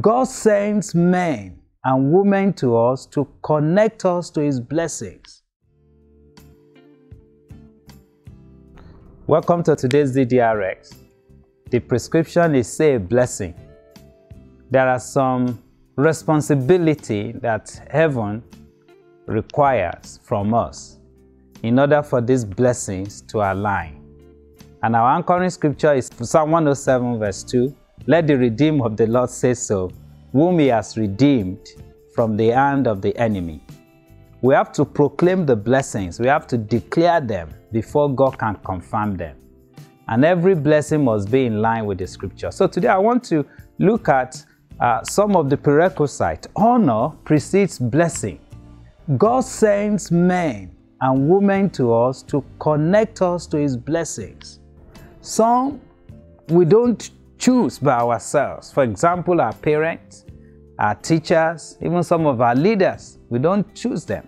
God sends men and women to us to connect us to His blessings. Welcome to today's DDRX. The prescription is, say, a blessing. There are some responsibility that heaven requires from us in order for these blessings to align. And our anchoring scripture is Psalm 107 verse 2. Let the redeemed of the Lord say so, whom He has redeemed from the hand of the enemy. We have to proclaim the blessings. We have to declare them before God can confirm them. And every blessing must be in line with the scripture. So today I want to look at some of the prerequisites. Honor precedes blessing. God sends men and women to us to connect us to His blessings. Some we don't choose by ourselves. For example, our parents, our teachers, even some of our leaders, we don't choose them.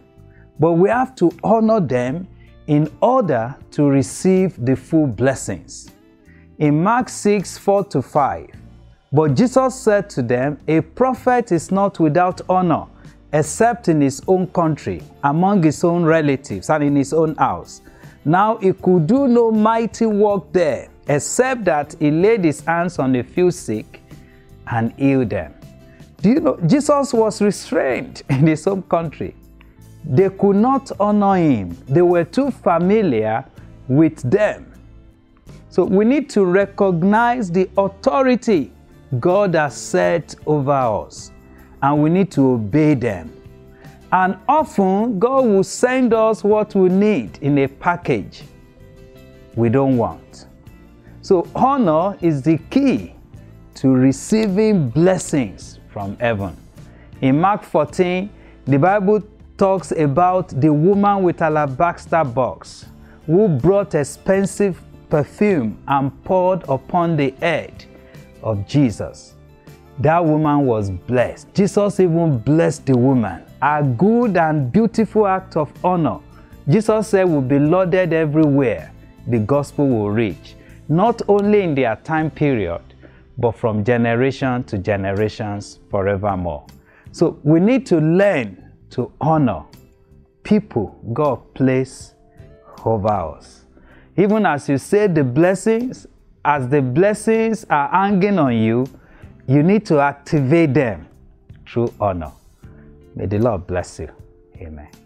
But we have to honor them in order to receive the full blessings. In Mark 6, 4-5, but Jesus said to them, a prophet is not without honor, except in his own country, among his own relatives, and in his own house. Now he could do no mighty work there, except that he laid his hands on a few sick and healed them. Do you know, Jesus was restrained in his own country. They could not honor him. They were too familiar with them. So we need to recognize the authority God has set over us, and we need to obey them. And often, God will send us what we need in a package we don't want. So honor is the key to receiving blessings from heaven. In Mark 14, the Bible talks about the woman with alabaster box who brought expensive perfume and poured upon the head of Jesus. That woman was blessed. Jesus even blessed the woman. A good and beautiful act of honor. Jesus said will be lauded everywhere the gospel will reach, not only in their time period, but from generation to generations forevermore. So we need to learn to honor people God placed over us. Even as you say the blessings, as the blessings are hanging on you, you need to activate them through honor. May the Lord bless you. Amen.